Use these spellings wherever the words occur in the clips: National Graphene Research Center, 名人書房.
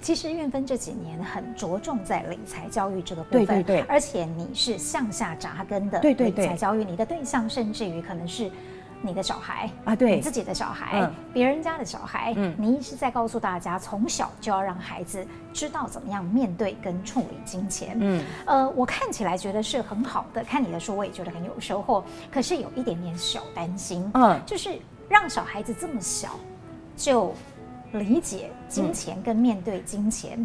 其实运芬这几年很着重在理财教育这个部分，对对对，而且你是向下扎根的，对对对，理财教育你的对象甚至于可能是你的小孩啊，对，你自己的小孩，别人家的小孩，你是在告诉大家，从小就要让孩子知道怎么样面对跟处理金钱。我看起来觉得是很好的，看你的书我也觉得很有收获，可是有一点点小担心，就是让小孩子这么小就理解金钱跟面对金钱，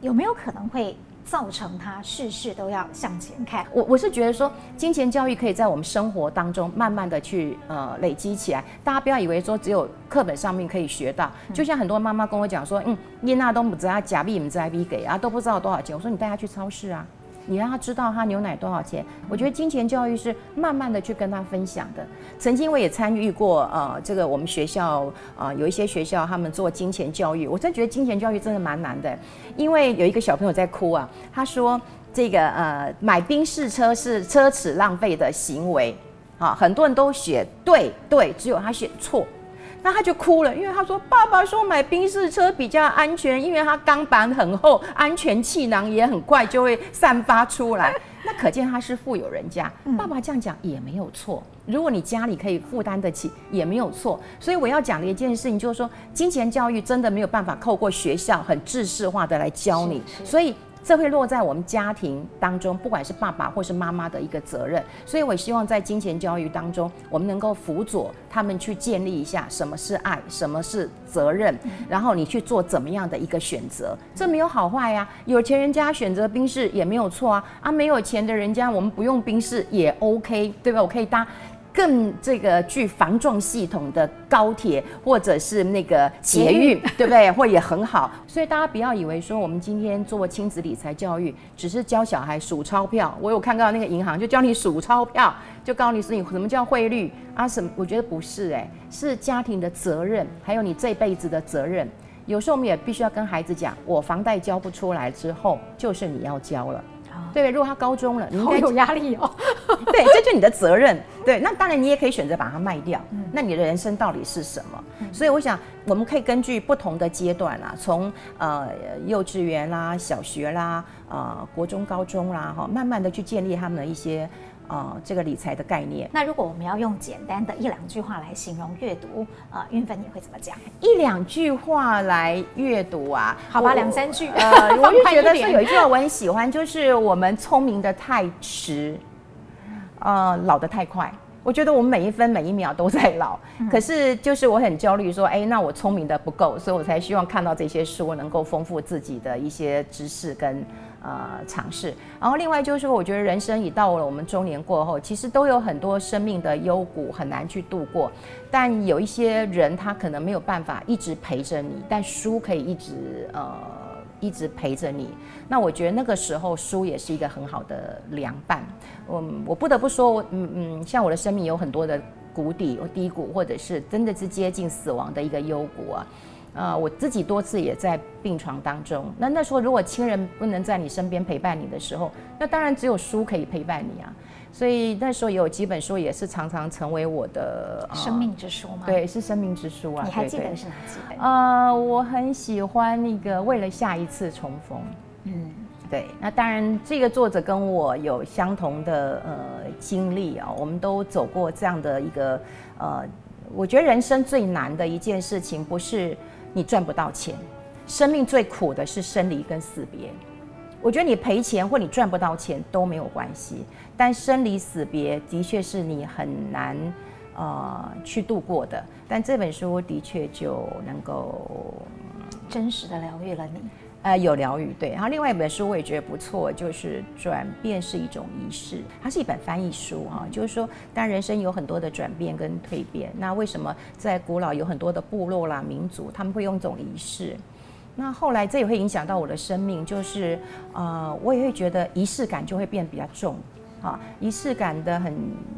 有没有可能会造成他事事都要向前看？我是觉得说，金钱教育可以在我们生活当中慢慢的去累积起来。大家不要以为说只有课本上面可以学到，就像很多妈妈跟我讲说，囡仔都不知道假币不知道币给啊，都不知道多少钱。我说你带他去超市啊，你让他知道他牛奶多少钱。我觉得金钱教育是慢慢的去跟他分享的。曾经我也参与过这个我们学校有一些学校他们做金钱教育，我真觉得金钱教育真的蛮难的，因为有一个小朋友在哭啊，他说这个买宾士车是奢侈浪费的行为啊，很多人都写对对，只有他写错。那他就哭了，因为他说爸爸说买宾士车比较安全，因为它钢板很厚，安全气囊也很快就会散发出来。那可见他是富有人家，爸爸这样讲也没有错。如果你家里可以负担得起，也没有错。所以我要讲的一件事情就是说，金钱教育真的没有办法透过学校很制式化的来教你，所以这会落在我们家庭当中，不管是爸爸或是妈妈的一个责任。所以我希望在金钱教育当中，我们能够辅佐他们去建立一下什么是爱，什么是责任，然后你去做怎么样的一个选择。这没有好坏呀，有钱人家选择宾士也没有错啊，没有钱的人家我们不用宾士也 OK， 对吧？我可以搭更这个具防撞系统的高铁或者是那个捷运，对不对？或也很好。所以大家不要以为说我们今天做亲子理财教育只是教小孩数钞票。我有看到那个银行就教你数钞票，就告诉你什么叫汇率啊什么？我觉得不是，是家庭的责任，还有你这辈子的责任。有时候我们也必须要跟孩子讲，我房贷交不出来之后，就是你要交了。对，如果他高中了，你好有压力哦。对，这就是你的责任。对，那当然你也可以选择把它卖掉。那你的人生到底是什么？所以我想，我们可以根据不同的阶段啦，从幼稚园啦、小学啦、国中、高中啦，慢慢的去建立他们的一些这个理财的概念。那如果我们要用简单的一两句话来形容阅读，运芬你会怎么讲？一两句话来阅读啊？好吧，两三句。我就觉得是有一句话我很喜欢，就是我们聪明的太迟，老得太快。我觉得我们每一分每一秒都在老，可是就是我很焦虑说，那我聪明的不够，所以我才希望看到这些书能够丰富自己的一些知识跟尝试。然后另外就是我觉得人生已到了我们中年过后，其实都有很多生命的幽谷很难去度过，但有一些人他可能没有办法一直陪着你，但书可以一直陪着你。那我觉得那个时候书也是一个很好的良伴。我不得不说，像我的生命有很多的谷底低谷，或者是真的是接近死亡的一个幽谷啊。我自己多次也在病床当中。那时候如果亲人不能在你身边陪伴你的时候，那当然只有书可以陪伴你啊。所以那时候有几本书也是常常成为我的生命之书吗？对，是生命之书啊。你还记得是哪几本？我很喜欢那个《为了下一次重逢》。对，那当然这个作者跟我有相同的经历啊，我们都走过这样的一个我觉得人生最难的一件事情不是你赚不到钱，生命最苦的是生离跟死别。我觉得你赔钱或你赚不到钱都没有关系，但生离死别的确是你很难去度过的。但这本书的确就能够真实的疗愈了你。有疗愈，对。然后另外一本书我也觉得不错，就是《转变是一种仪式》，它是一本翻译书哈。就是说，当然人生有很多的转变跟蜕变，那为什么在古老有很多的部落啦、民族，他们会用一种仪式？那后来这也会影响到我的生命，就是我也会觉得仪式感就会变比较重。仪式感的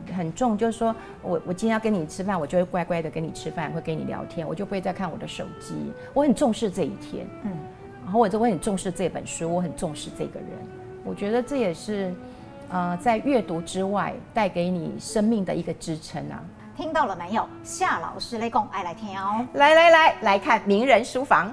很重，就是说我今天要跟你吃饭，我就会乖乖的跟你吃饭，会跟你聊天，我就不会再看我的手机。我很重视这一天。然后我就会很重视这本书，我很重视这个人。我觉得这也是，在阅读之外带给你生命的一个支撑啊。听到了没有？夏老师咧讲爱来听哦，来看名人书房。